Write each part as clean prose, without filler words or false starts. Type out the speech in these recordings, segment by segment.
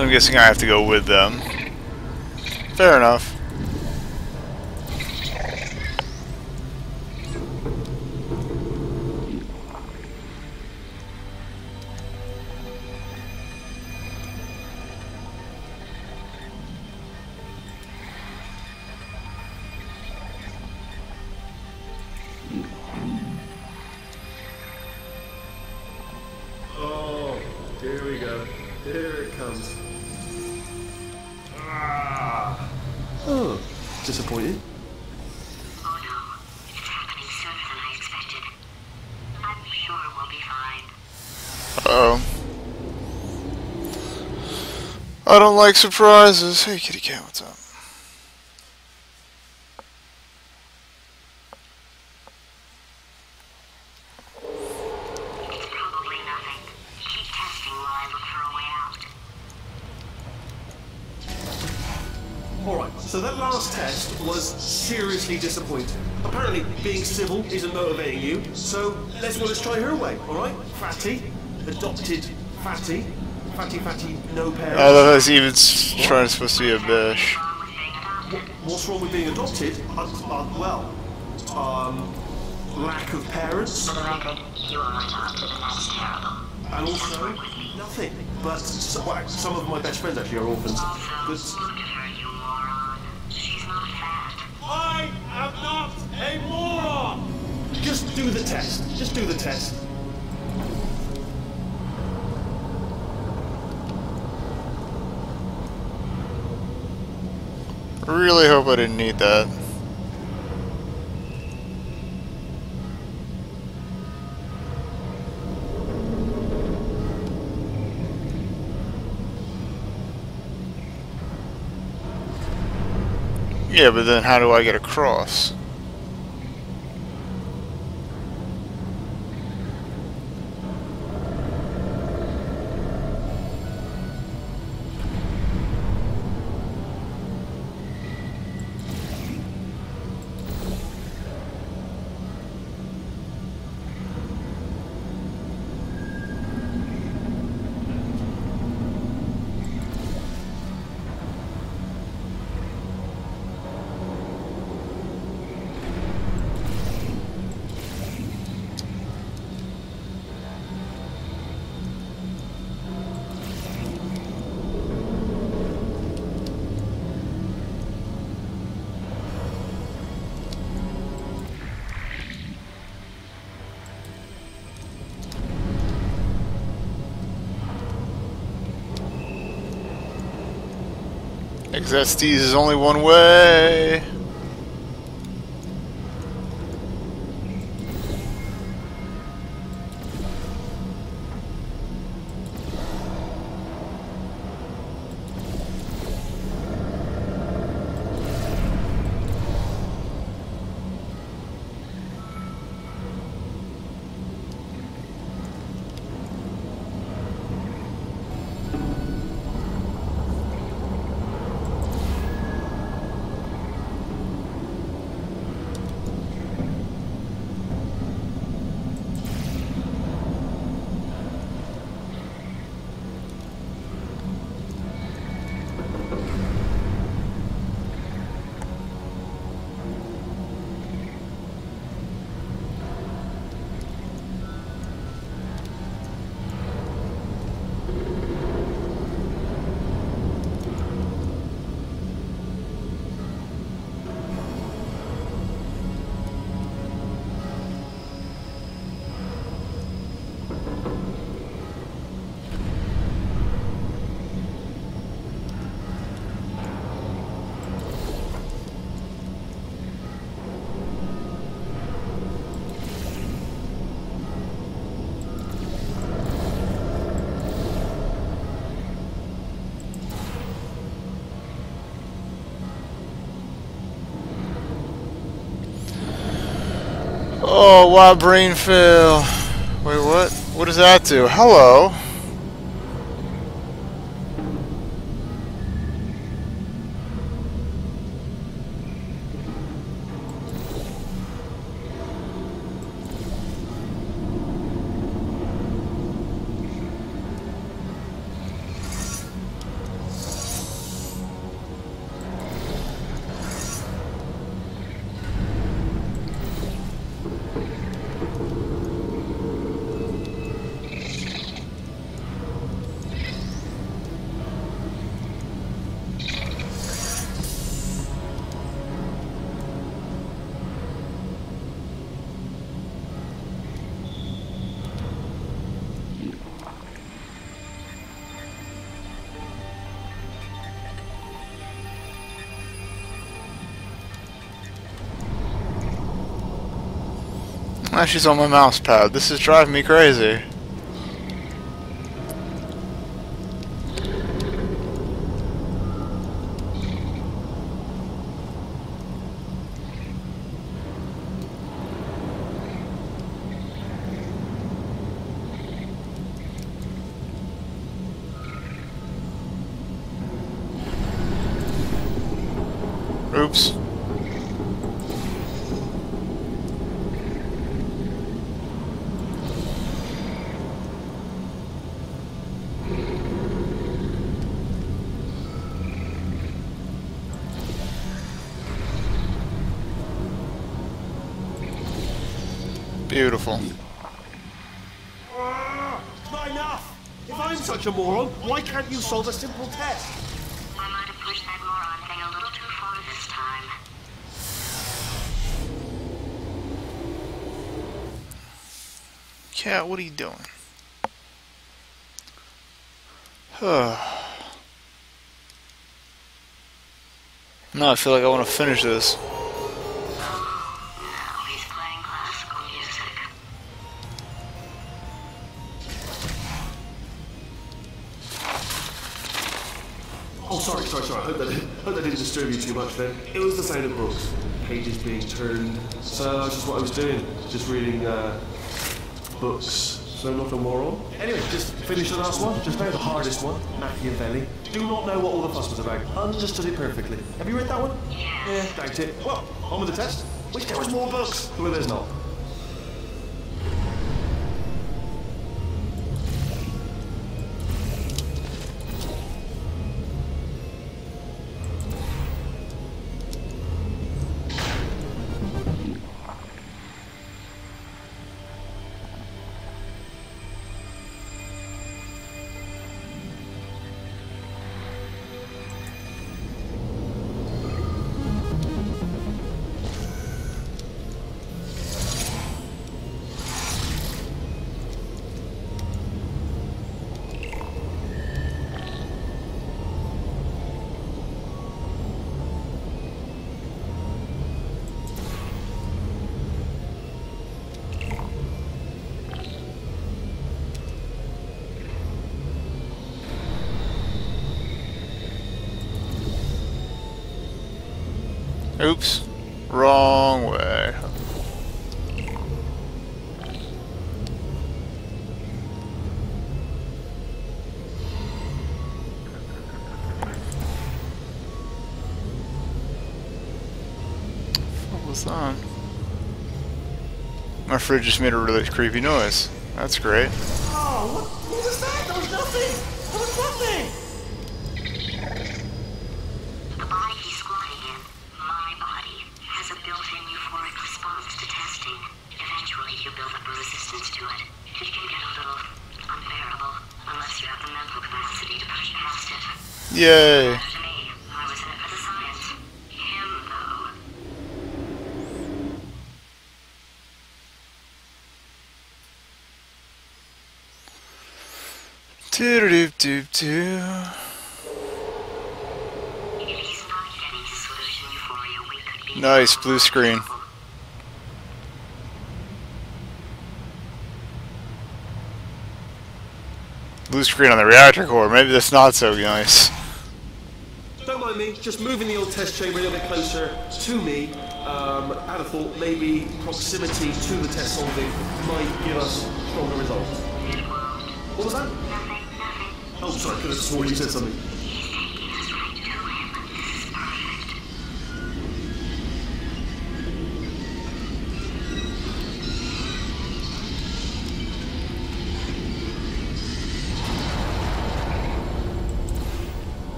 So I'm guessing I have to go with them. Fair enough. I don't like surprises. Hey, kitty cat, what's up? It's probably nothing. Keep testing while I look for a way out. Alright, so that last test was seriously disappointing. Apparently, being civil isn't motivating you, so let's try her way, alright? Fatty. Adopted Fatty. Fatty, no parents. I thought I was even trying to supposed to be a bish. What's wrong with being adopted? Lack of parents. For the record, you are adopted, and that's terrible. And also, nothing. But some of my best friends actually are orphans. Also, look at her, you moron. She's not fat. I am not a moron. Just do the test. Just do the test. I really hope I didn't need that. Yeah, but then how do I get across? Because is only one way. Oh, why brain fail? Wait, what? What does that do? Hello? Now she's on my mouse pad. This is driving me crazy. Oops. Beautiful. Not enough! If I'm such a moron, why can't you solve a simple test? I might have pushed that moron thing a little too far this time. Cat, what are you doing? No, I feel like I want to finish this. Sorry, I hope that didn't disturb you too much then. It was the sound of books. Pages being turned. So that's just what I was doing. Just reading books. So not a moral. Anyway, just finish the last one. Just now the hardest one. Machiavelli. Do not know what all the fuss was about. Understood it perfectly. Have you read that one? Yeah. Doubt it. Well, on with the test. Wish there was more books. Well, there's not. Oops, wrong way. What was that? My fridge just made a really creepy noise. That's great. Oh, what was that? That was nothing! That was nothing! Yay. Do-do-do-do-do. Nice blue screen. Blue screen on the reactor core. Maybe that's not so nice. Just moving the old test chamber a little bit closer to me. I had a thought maybe proximity to the test solving might give us stronger results. What was that? Nothing. Oh, sorry, I could have sworn you said something.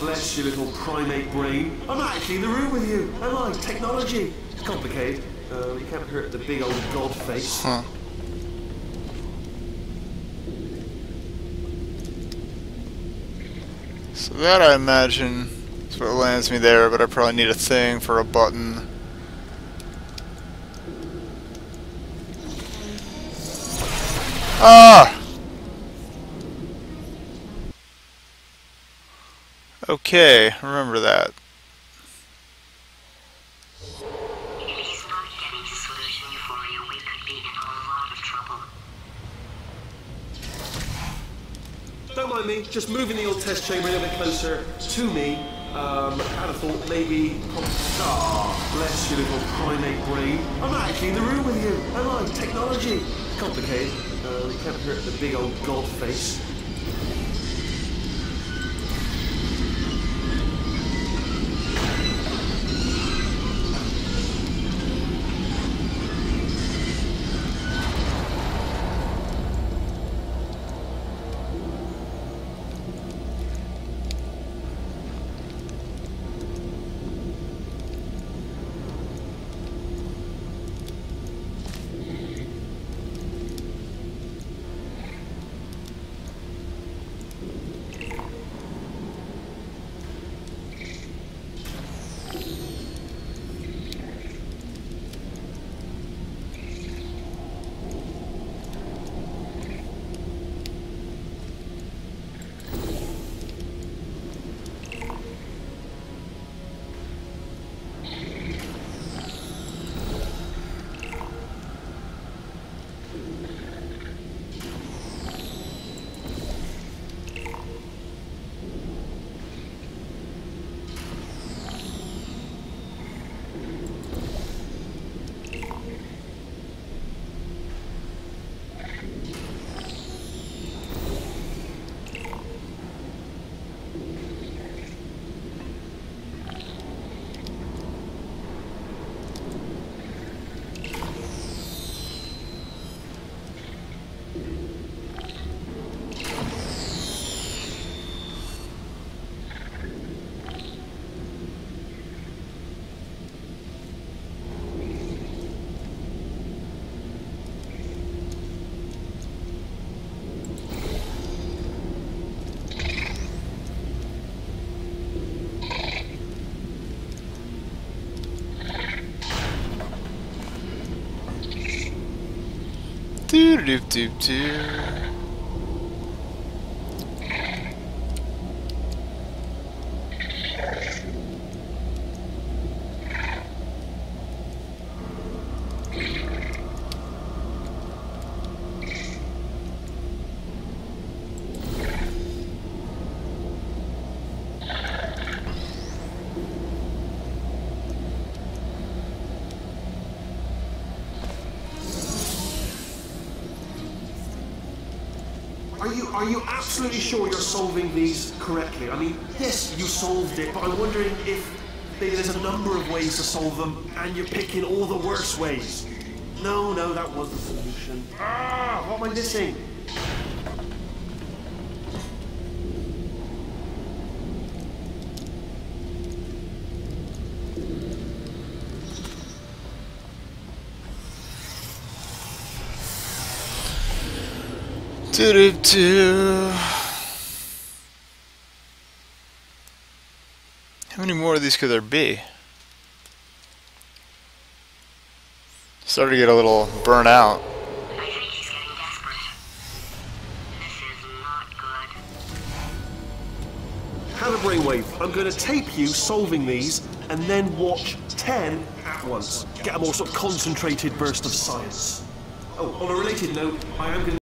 Bless your little primate brain. I'm actually in the room with you. I like technology. It's complicated. You can't hurt the big old god face. Huh. So that, I imagine, is what lands me there, but I probably need a thing for a button. Ah! Okay, remember that. Don't mind me, just moving the old test chamber a little bit closer to me. Had a thought maybe... Ah, bless your little primate brain. I'm actually in the room with you, am I? Technology. Complicated. We can't hurt the big old god face. Are you absolutely sure you're solving these correctly? I mean, yes, you solved it, but I'm wondering if there's a number of ways to solve them, and you're picking all the worst ways. No, that was the solution. Ah, what am I missing? How many more of these could there be? Started to get a little burnt out. I think he's getting desperate. This is not good. Have a brainwave. I'm going to tape you solving these and then watch 10 at once. Get a more sort of concentrated burst of science. Oh, on a related note, I am going to